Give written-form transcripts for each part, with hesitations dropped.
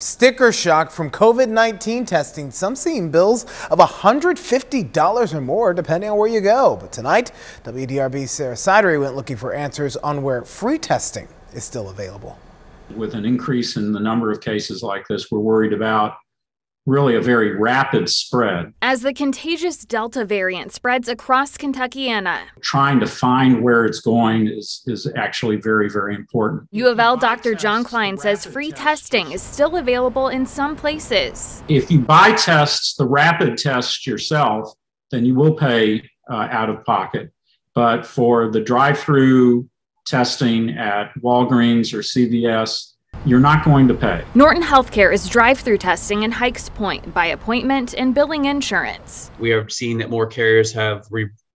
Sticker shock from COVID-19 testing. Some seeing bills of $150 or more depending on where you go. But tonight, WDRB's Sarah Sidery went looking for answers on where free testing is still available. With an increase in the number of cases like this, we're worried about really a very rapid spread. As the contagious Delta variant spreads across Kentuckiana, trying to find where it's going is actually very, very important. UofL Dr. John Klein says free testing is still available in some places. If you buy tests, the rapid tests yourself, then you will pay out of pocket. But for the drive-through testing at Walgreens or CVS, you're not going to pay. Norton Healthcare is drive-through testing in Hikes Point by appointment and billing insurance. We are seeing that more carriers have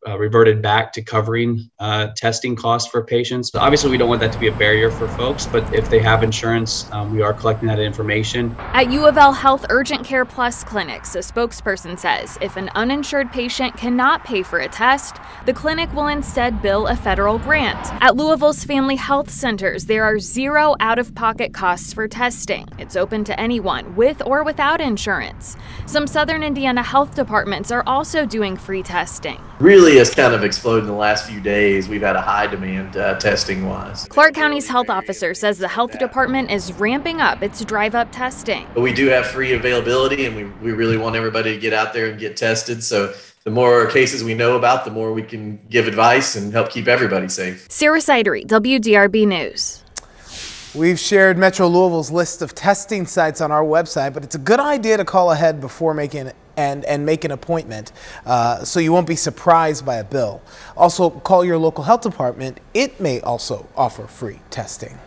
reverted back to covering testing costs for patients. But obviously, we don't want that to be a barrier for folks, but if they have insurance, we are collecting that information. At UofL Health Urgent Care Plus clinics, a spokesperson says if an uninsured patient cannot pay for a test, the clinic will instead bill a federal grant. At Louisville's Family Health Centers, there are zero out-of-pocket costs for testing. It's open to anyone, with or without insurance. Some Southern Indiana health departments are also doing free testing. Really, has kind of exploded in the last few days. We've had a high demand testing-wise. Clark County's health officer says the health department is ramping up its drive-up testing. But we do have free availability, and we really want everybody to get out there and get tested. So the more cases we know about, the more we can give advice and help keep everybody safe. Sarah Sidery, WDRB News. We've shared Metro Louisville's list of testing sites on our website, but it's a good idea to call ahead before making and make an appointment so you won't be surprised by a bill. Also, call your local health department. It may also offer free testing.